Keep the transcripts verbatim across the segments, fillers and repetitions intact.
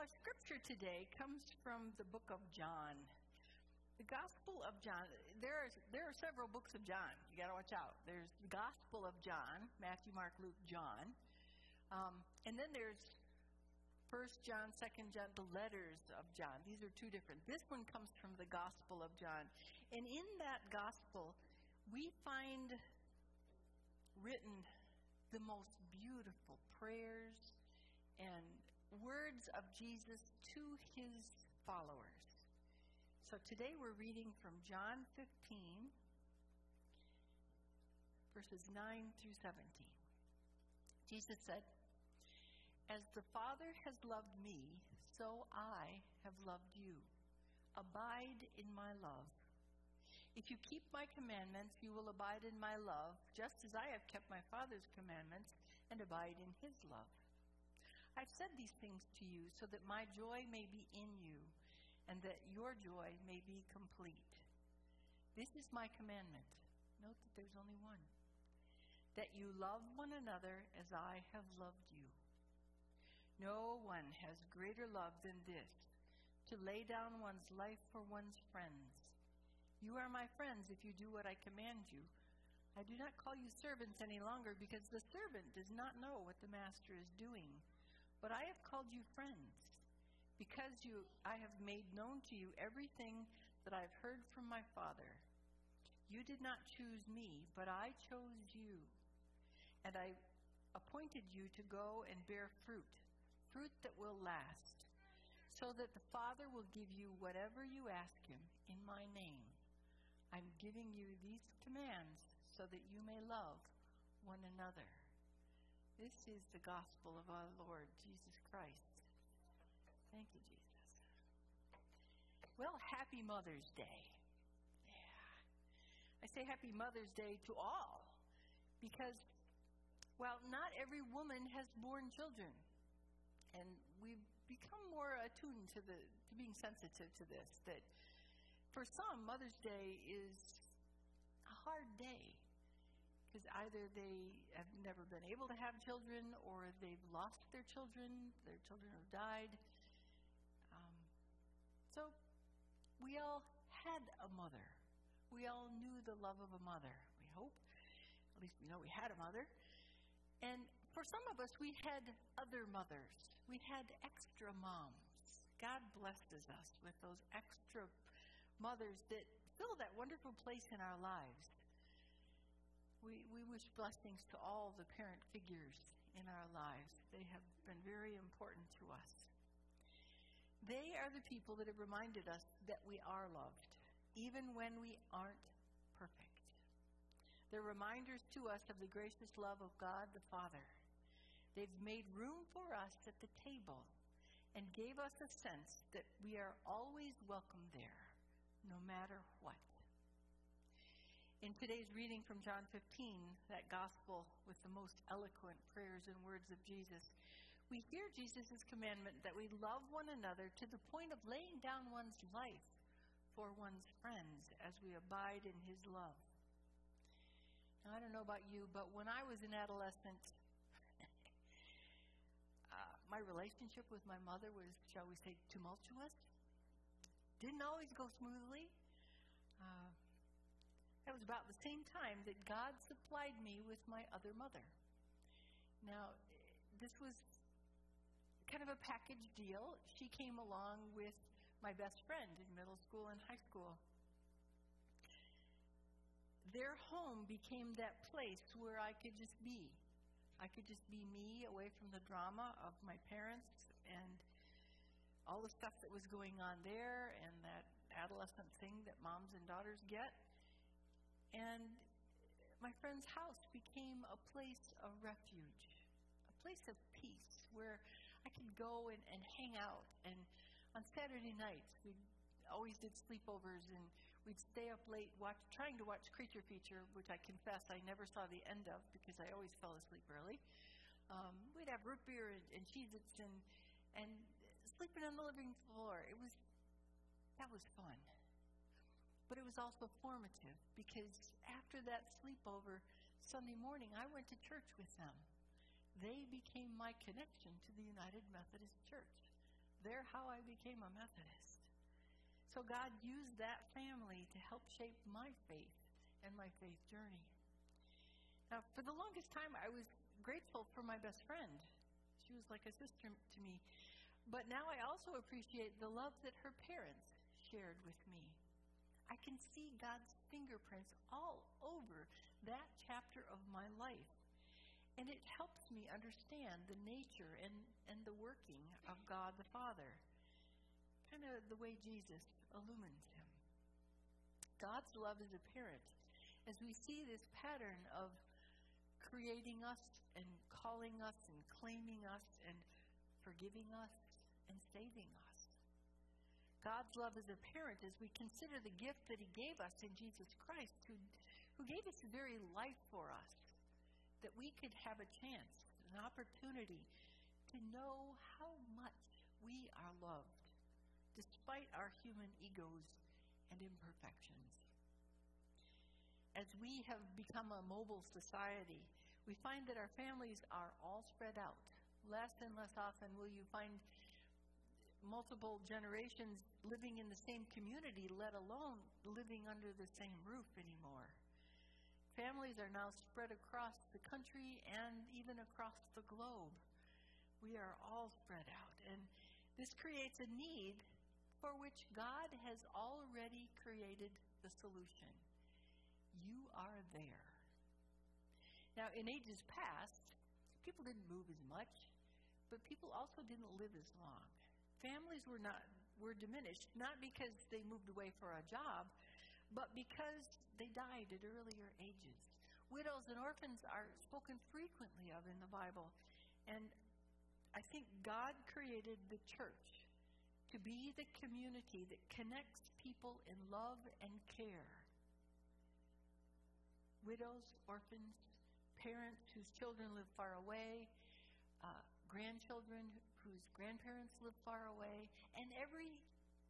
Our scripture today comes from the book of John. The Gospel of John. There are, there are several books of John. You got to watch out. There's the Gospel of John, Matthew, Mark, Luke, John. Um, and then there's First John, Second John, the letters of John. These are two different. This one comes from the Gospel of John. And in that Gospel, we find written the most beautiful prayers and words of Jesus to his followers. So today we're reading from John fifteen, verses nine through seventeen. Jesus said, "As the Father has loved me, so I have loved you. Abide in my love. If you keep my commandments, you will abide in my love, just as I have kept my Father's commandments and abide in his love. I've said these things to you so that my joy may be in you, and that your joy may be complete. This is my commandment." Note that there's only one. "That you love one another as I have loved you. No one has greater love than this, to lay down one's life for one's friends. You are my friends if you do what I command you. I do not call you servants any longer, because the servant does not know what the master is doing. But I have called you friends. Because you, I have made known to you everything that I have heard from my Father. You did not choose me, but I chose you. And I appointed you to go and bear fruit, fruit that will last, so that the Father will give you whatever you ask him in my name. I'm giving you these commands so that you may love one another." This is the gospel of our Lord Jesus Christ. Thank you, Jesus. Well, happy Mother's Day. Yeah. I say happy Mother's Day to all because, well, not every woman has borne children. And we've become more attuned to the to being sensitive to this, that for some, Mother's Day is a hard day because either they have never been able to have children or they've lost their children, their children have died. So we all had a mother. We all knew the love of a mother, we hope. At least we know we had a mother. And for some of us, we had other mothers. We had extra moms. God blesses us with those extra mothers that fill that wonderful place in our lives. We, we wish blessings to all the parent figures in our lives. They have been very important to us. They are the people that have reminded us that we are loved, even when we aren't perfect. They're reminders to us of the gracious love of God the Father. They've made room for us at the table and gave us a sense that we are always welcome there, no matter what. In today's reading from John fifteen, that gospel with the most eloquent prayers and words of Jesus, we hear Jesus' commandment that we love one another to the point of laying down one's life for one's friends as we abide in his love. Now, I don't know about you, but when I was an adolescent, uh, my relationship with my mother was, shall we say, tumultuous. Didn't always go smoothly. Uh, that was about the same time that God supplied me with my other mother. Now, this was kind of a package deal. She came along with my best friend in middle school and high school. Their home became that place where I could just be. I could just be me, away from the drama of my parents and all the stuff that was going on there and that adolescent thing that moms and daughters get. And my friend's house became a place of refuge, a place of peace where I could go and, and hang out, and on Saturday nights, we always did sleepovers, and we'd stay up late watch, trying to watch Creature Feature, which I confess I never saw the end of because I always fell asleep early. Um, we'd have root beer and, and Cheez-Its and, and sleeping on the living floor. It was, that was fun. But it was also formative because after that sleepover Sunday morning, I went to church with them. They became my connection to the United Methodist Church. They're how I became a Methodist. So God used that family to help shape my faith and my faith journey. Now, for the longest time, I was grateful for my best friend. She was like a sister to me. But now I also appreciate the love that her parents shared with me. I can see God's fingerprints all over that chapter of my life. And it helps me understand the nature and, and the working of God the Father, kind of the way Jesus illumines him. God's love is apparent as we see this pattern of creating us and calling us and claiming us and forgiving us and saving us. God's love is apparent as we consider the gift that he gave us in Jesus Christ, who, who gave his very life for us, that we could have a chance, an opportunity to know how much we are loved despite our human egos and imperfections. As we have become a mobile society, we find that our families are all spread out. Less and less often will you find multiple generations living in the same community, let alone living under the same roof anymore. Families are now spread across the country and even across the globe. We are all spread out, and this creates a need for which God has already created the solution. You are there. Now, in ages past, people didn't move as much, but people also didn't live as long. Families were not were diminished, not because they moved away for a job, but because they died at earlier ages. Widows and orphans are spoken frequently of in the Bible. And I think God created the church to be the community that connects people in love and care. Widows, orphans, parents whose children live far away, uh, grandchildren whose grandparents live far away, and every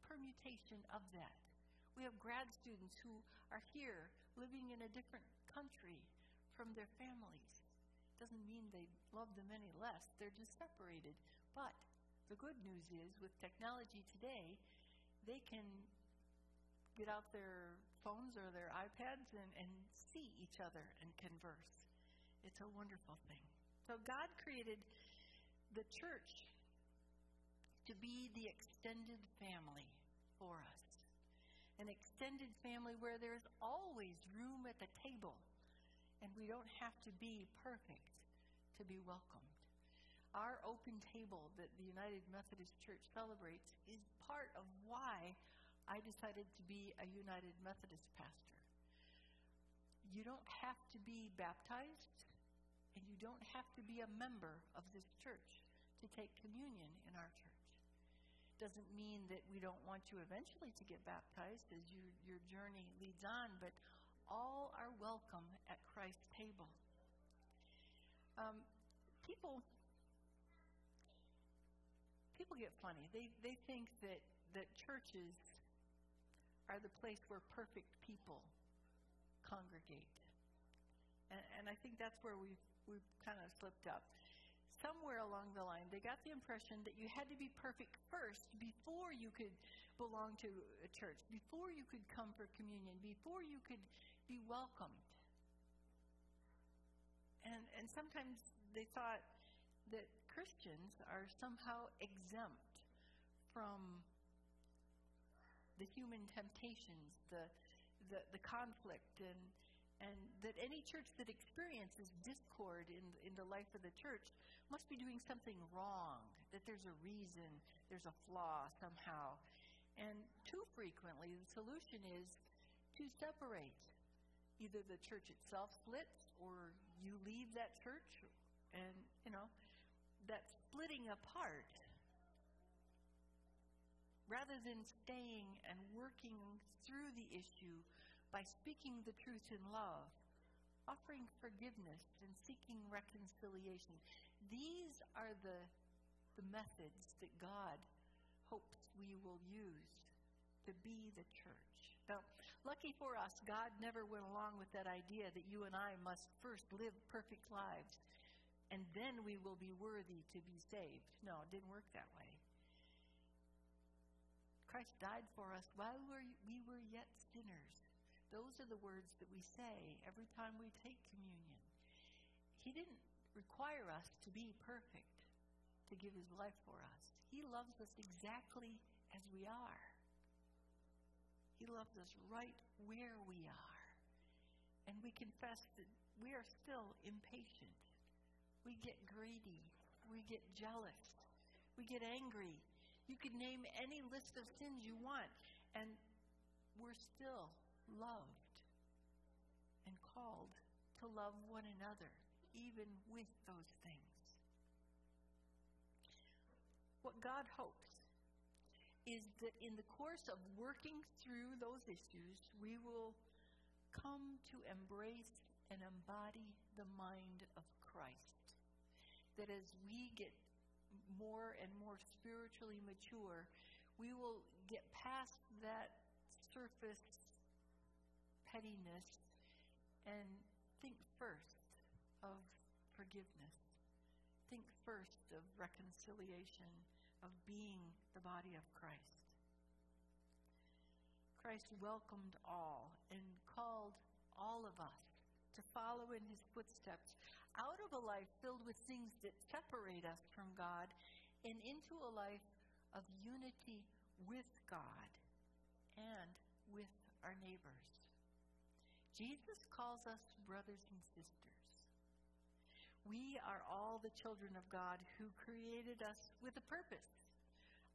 permutation of that. We have grad students who are here living in a different country from their families. Doesn't mean they love them any less. They're just separated. But the good news is, with technology today, they can get out their phones or their iPads and, and see each other and converse. It's a wonderful thing. So God created the church to be the extended family for us. An extended family where there's always room at the table, and we don't have to be perfect to be welcomed. Our open table that the United Methodist Church celebrates is part of why I decided to be a United Methodist pastor. You don't have to be baptized, and you don't have to be a member of this church to take communion in our church. Doesn't mean that we don't want you eventually to get baptized as your, your journey leads on, but all are welcome at Christ's table. Um, people people get funny. They they think that, that churches are the place where perfect people congregate. And, and I think that's where we've, we've kind of slipped up. Somewhere along the line, they got the impression that you had to be perfect first before you could belong to a church, before you could come for communion, before you could be welcomed. And, and sometimes they thought that Christians are somehow exempt from the human temptations, the, the, the conflict, and, and that any church that experiences discord in, in the life of the church must be doing something wrong, that there's a reason, there's a flaw somehow. And too frequently, the solution is to separate. Either the church itself splits, or you leave that church, and, you know, that splitting apart, rather than staying and working through the issue by speaking the truth in love, offering forgiveness, and seeking reconciliation. These are the, the methods that God hopes we will use to be the church. Now, lucky for us, God never went along with that idea that you and I must first live perfect lives, and then we will be worthy to be saved. No, it didn't work that way. Christ died for us while we were yet sinners. Those are the words that we say every time we take communion. He didn't require us to be perfect to give his life for us. He loves us exactly as we are. He loves us right where we are. And we confess that we are still impatient. We get greedy. We get jealous. We get angry. You could name any list of sins you want, and we're still loved and called to love one another, even with those things. What God hopes is that in the course of working through those issues, we will come to embrace and embody the mind of Christ. That as we get more and more spiritually mature, we will get past that surface pettiness and think first of forgiveness. Think first of reconciliation, of being the body of Christ. Christ welcomed all and called all of us to follow in his footsteps out of a life filled with things that separate us from God and into a life of unity with God and with our neighbors. Jesus calls us brothers and sisters. We are all the children of God who created us with a purpose,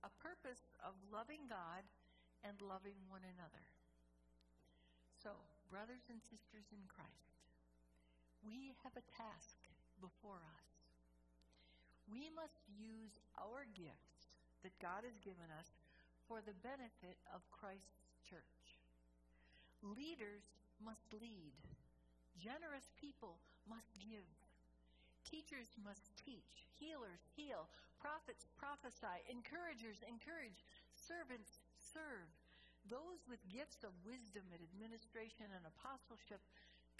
a purpose of loving God and loving one another. So, brothers and sisters in Christ, we have a task before us. We must use our gifts that God has given us for the benefit of Christ's church. Leaders must lead. Generous people must give. Teachers must teach. Healers heal. Prophets prophesy. Encouragers encourage. Servants serve. Those with gifts of wisdom and administration and apostleship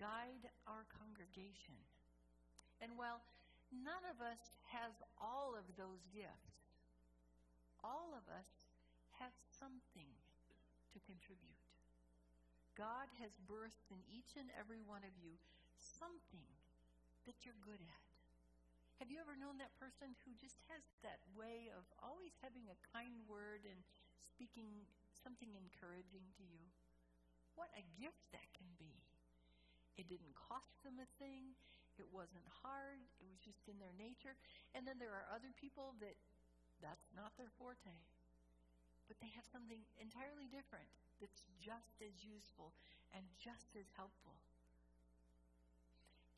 guide our congregation. And while none of us has all of those gifts, all of us have something to contribute. God has birthed in each and every one of you something that you're good at. Have you ever known that person who just has that way of always having a kind word and speaking something encouraging to you? What a gift that can be. It didn't cost them a thing. It wasn't hard. It was just in their nature. And then there are other people that that's not their forte. But they have something entirely different that's just as useful and just as helpful.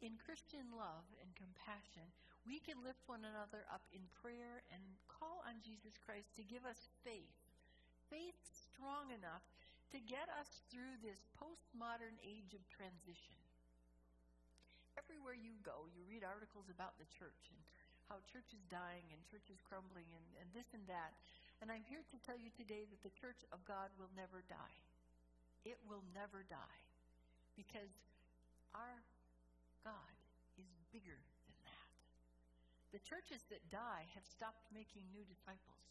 In Christian love and compassion, we can lift one another up in prayer and call on Jesus Christ to give us faith. Faith strong enough to get us through this postmodern age of transition. Everywhere you go, you read articles about the church and how church is dying and church is crumbling and, and this and that. And I'm here to tell you today that the church of God will never die. It will never die because our God is bigger than that. The churches that die have stopped making new disciples.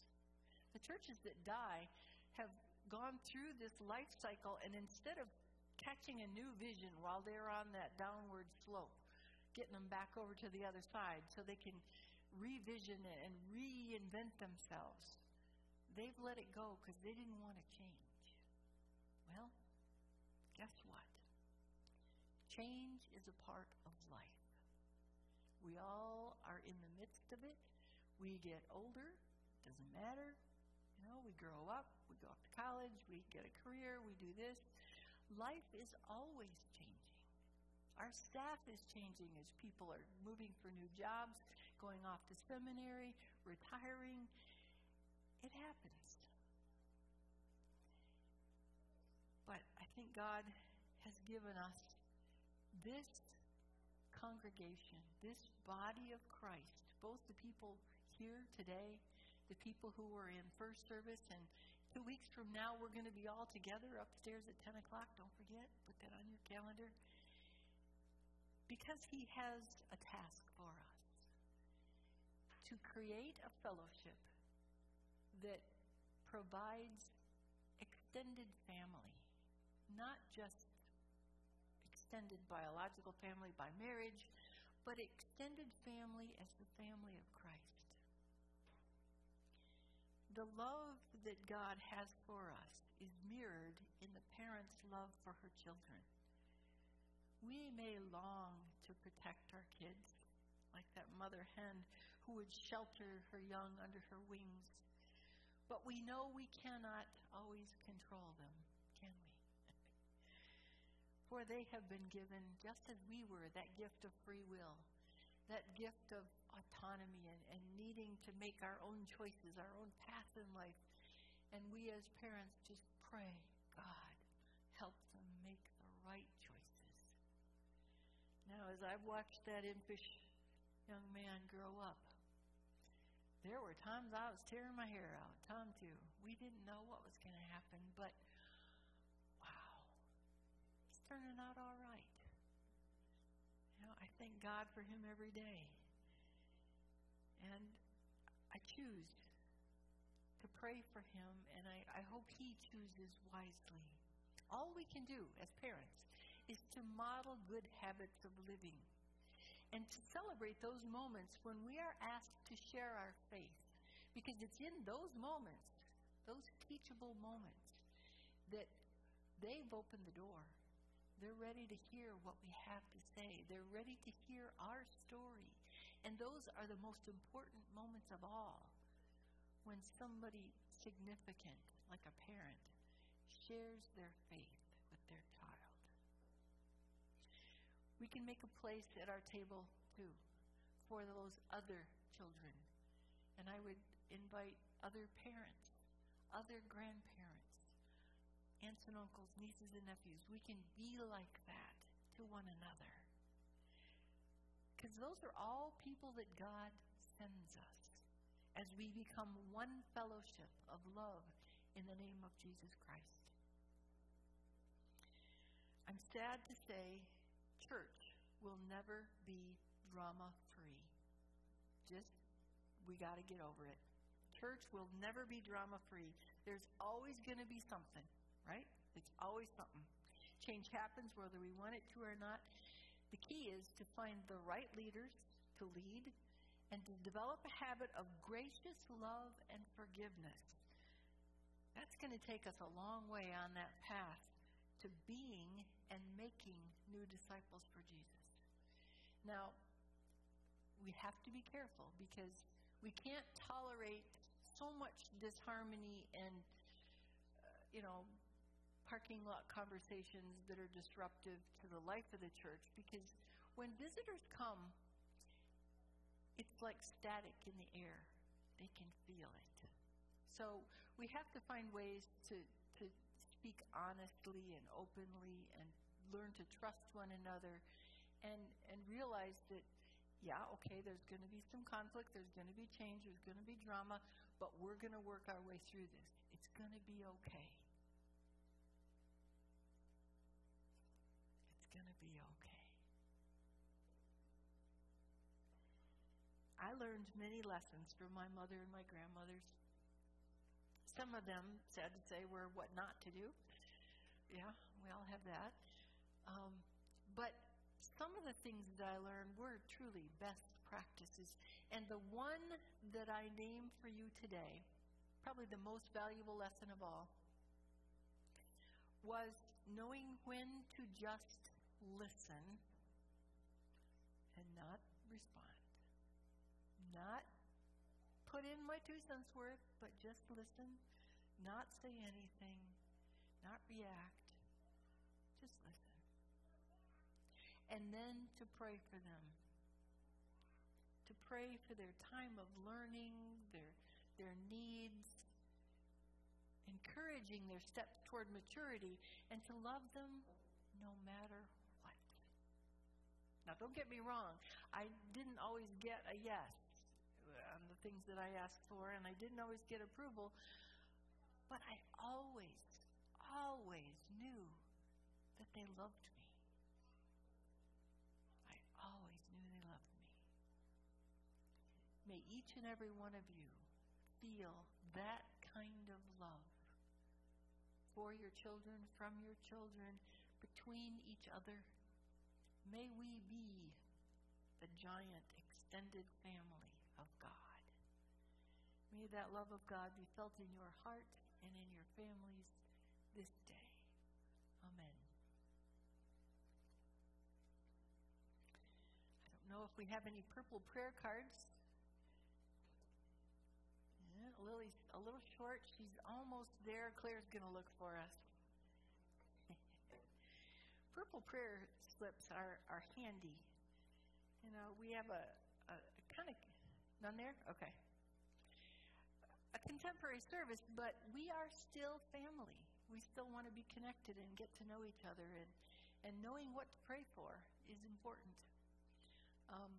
The churches that die have gone through this life cycle and instead of catching a new vision while they're on that downward slope, getting them back over to the other side so they can revision and reinvent themselves, they've let it go because they didn't want to change. Well, guess what? Change is a part of life. We all are in the midst of it. We get older. Doesn't matter. You know, we grow up, we go off to college, we get a career, we do this. Life is always changing. Our staff is changing as people are moving for new jobs, going off to seminary, retiring. It happens. But I think God has given us this congregation, this body of Christ, both the people here today, the people who were in first service, and two weeks from now we're going to be all together upstairs at ten o'clock. Don't forget, put that on your calendar. Because he has a task for us, to create a fellowship that provides extended family, not just extended biological family by marriage, but extended family as the family of Christ. The love that God has for us is mirrored in the parent's love for her children. We may long to protect our kids, like that mother hen who would shelter her young under her wings, but we know we cannot always control them, can we? For they have been given, just as we were, that gift of free will, that gift of autonomy and, and needing to make our own choices, our own path in life. And we as parents just pray, God, help them make the right choices. Now, as I've watched that impish young man grow up, there were times I was tearing my hair out. Tom, too. We didn't know what was going to happen, but wow, it's turning out all right. You know, I thank God for him every day. And I choose to pray for him, and I, I hope he chooses wisely. All we can do as parents is to model good habits of living, and to celebrate those moments when we are asked to share our faith. Because it's in those moments, those teachable moments, that they've opened the door. They're ready to hear what we have to say. They're ready to hear our story. And those are the most important moments of all, when somebody significant, like a parent, shares their faith with their child. We can make a place at our table, too, for those other children. And I would invite other parents, other grandparents, aunts and uncles, nieces and nephews. We can be like that to one another. Because those are all people that God sends us as we become one fellowship of love in the name of Jesus Christ. I'm sad to say, church will never be drama-free. Just, we got to get over it. Church will never be drama-free. There's always going to be something, right? It's always something. Change happens whether we want it to or not. The key is to find the right leaders to lead and to develop a habit of gracious love and forgiveness. That's going to take us a long way on that path to being and making new disciples for Jesus. Now, we have to be careful because we can't tolerate so much disharmony and, uh, you know, parking lot conversations that are disruptive to the life of the church, because when visitors come, it's like static in the air. They can feel it. So we have to find ways to, to speak honestly and openly and learn to trust one another and, and realize that, yeah, okay, there's going to be some conflict, there's going to be change, there's going to be drama, but we're going to work our way through this. It's going to be okay. It's going to be okay. I learned many lessons from my mother and my grandmothers. Some of them, sad to say, were what not to do. Yeah, we all have that. Um, but some of the things that I learned were truly best practices. And the one that I name for you today, probably the most valuable lesson of all, was knowing when to just listen and not respond. Not put in my two cents worth, but just listen, not say anything, not react. Just listen. And then to pray for them. To pray for their time of learning, their, their needs, encouraging their steps toward maturity, and to love them no matter what. Now, don't get me wrong. I didn't always get a yes on the things that I asked for, and I didn't always get approval, but I always, always knew that they loved me. I always knew they loved me. May each and every one of you feel that kind of love for your children, from your children, between each other. May we be the giant extended family of God. May that love of God be felt in your heart and in your families this day. Amen. I don't know if we have any purple prayer cards. Yeah, Lily's a little short. She's almost there. Claire's going to look for us. Purple prayer slips are, are handy. You know, we have a, a, a kind of, none there? Okay. A contemporary service, but we are still family. We still want to be connected and get to know each other, and, and knowing what to pray for is important. Um,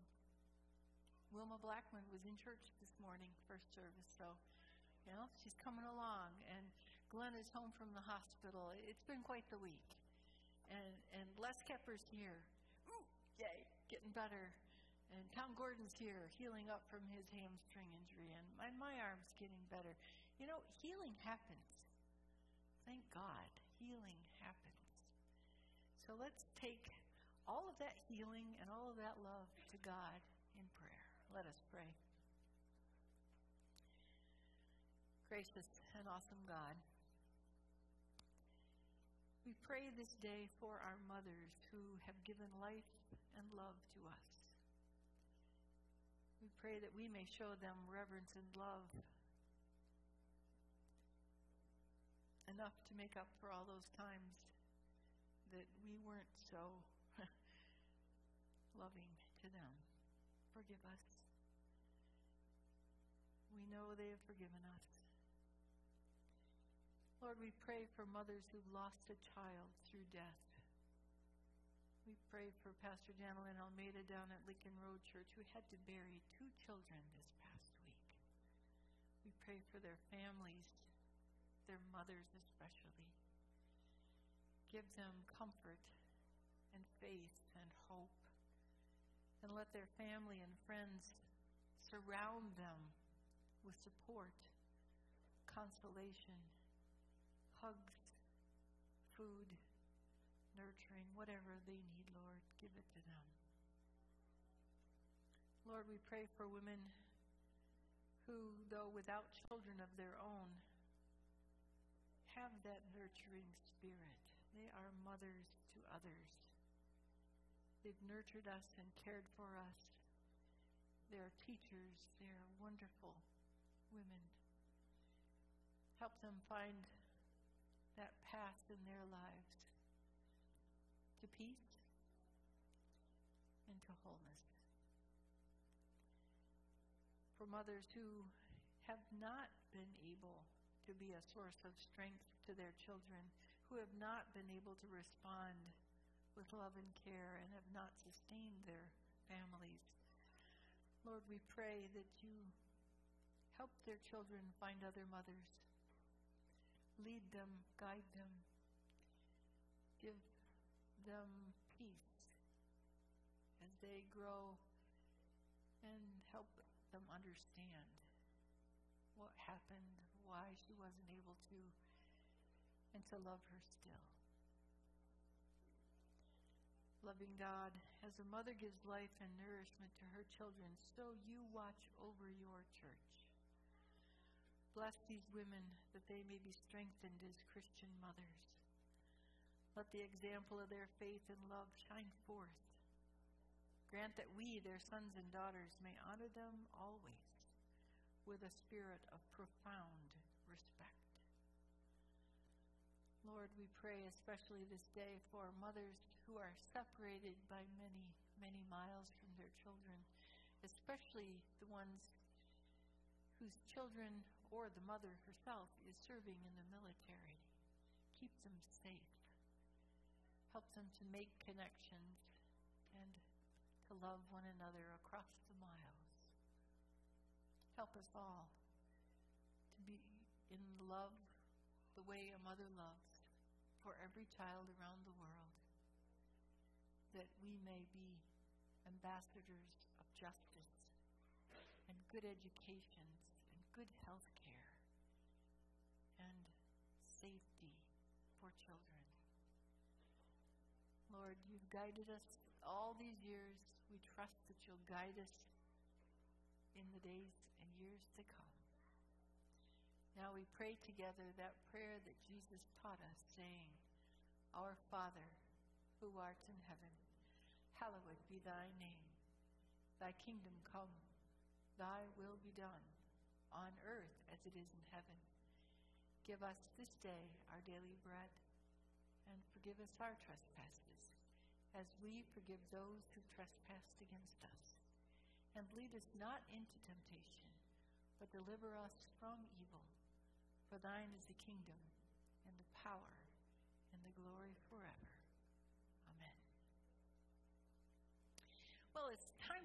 Wilma Blackman was in church this morning, first service, so, you know, she's coming along, and Glenn is home from the hospital. It's been quite the week. And and Les Kepper's here, ooh, yay, getting better. And Tom Gordon's here, healing up from his hamstring injury. And my, my arm's getting better. You know, healing happens. Thank God, healing happens. So let's take all of that healing and all of that love to God in prayer. Let us pray. Gracious and awesome God, we pray this day for our mothers who have given life and love to us. We pray that we may show them reverence and love enough to make up for all those times that we weren't so loving to them. Forgive us. We know they have forgiven us. Lord, we pray for mothers who've lost a child through death. We pray for Pastor Janelin Almeida down at Lincoln Road Church, who had to bury two children this past week. We pray for their families, their mothers especially. Give them comfort and faith and hope. And let their family and friends surround them with support, consolation, hugs, food, nurturing, whatever they need, Lord, give it to them. Lord, we pray for women who, though without children of their own, have that nurturing spirit. They are mothers to others. They've nurtured us and cared for us. They are teachers. They are wonderful women. Help them find that path in their lives to peace and to wholeness. For mothers who have not been able to be a source of strength to their children, who have not been able to respond with love and care and have not sustained their families, Lord, we pray that you help their children find other mothers. Lead them, guide them, give them peace as they grow, and help them understand what happened, why she wasn't able to, and to love her still. Loving God, as a mother gives life and nourishment to her children, so you watch over your church. Bless these women that they may be strengthened as Christian mothers. Let the example of their faith and love shine forth. Grant that we, their sons and daughters, may honor them always with a spirit of profound respect. Lord, we pray especially this day for mothers who are separated by many, many miles from their children, especially the ones whose children or the mother herself is serving in the military. Keep them safe. Help them to make connections and to love one another across the miles. Help us all to be in love the way a mother loves for every child around the world, that we may be ambassadors of justice and good educations and good health care and safety poor children. Lord, you've guided us all these years. We trust that you'll guide us in the days and years to come. Now we pray together that prayer that Jesus taught us, saying, Our Father, who art in heaven, hallowed be thy name. Thy kingdom come, thy will be done, on earth as it is in heaven. Give us this day our daily bread, and forgive us our trespasses, as we forgive those who trespass against us. And lead us not into temptation, but deliver us from evil. For thine is the kingdom, and the power, and the glory forever. Amen. Well, it's time